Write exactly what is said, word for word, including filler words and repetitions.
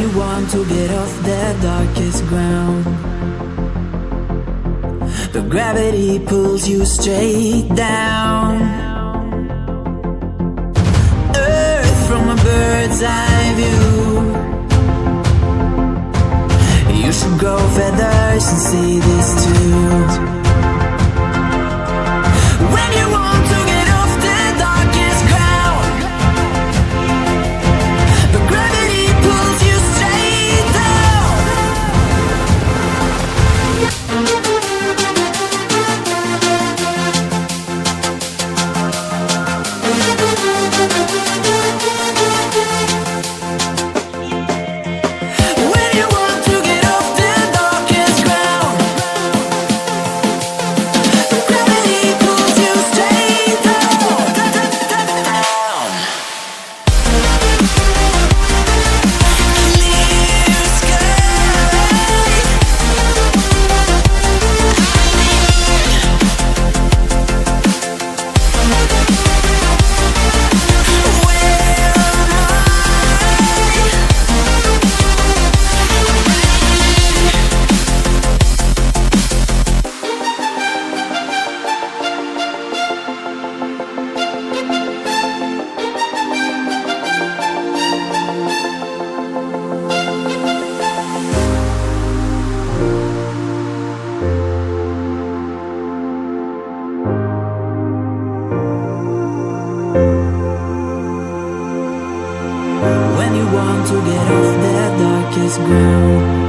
you want to get off the darkest ground, but gravity pulls you straight down. Earth from a bird's eye view, you should grow feathers and see this too. When you want to get off the darkest ground,